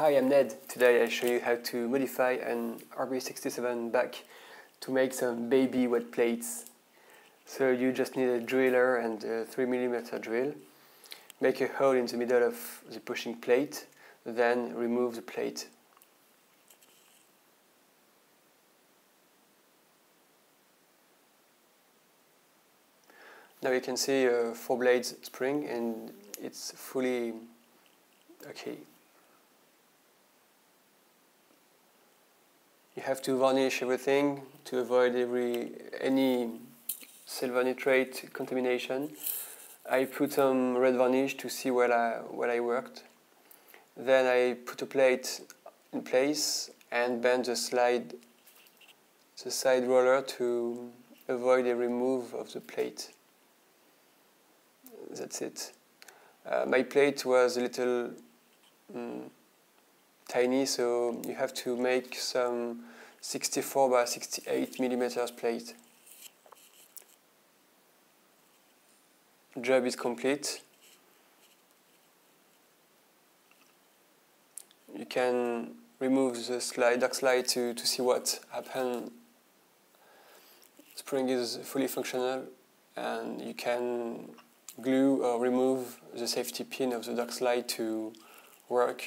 Hi, I'm Ned. Today I show you how to modify an RB67 back to make some baby wet plates. So you just need a driller and a 3mm drill. Make a hole in the middle of the pushing plate, then remove the plate. Now you can see a 4-blade spring and it's fully okay. You have to varnish everything to avoid any silver nitrate contamination. I put some red varnish to see where I worked. Then I put a plate in place and bend the side roller to avoid every move of the plate. That's it. My plate was a little tiny, so you have to make some 64 by 68 mm plate. Job is complete. You can remove the dark slide to see what happened. Spring is fully functional, and you can glue or remove the safety pin of the dark slide to work.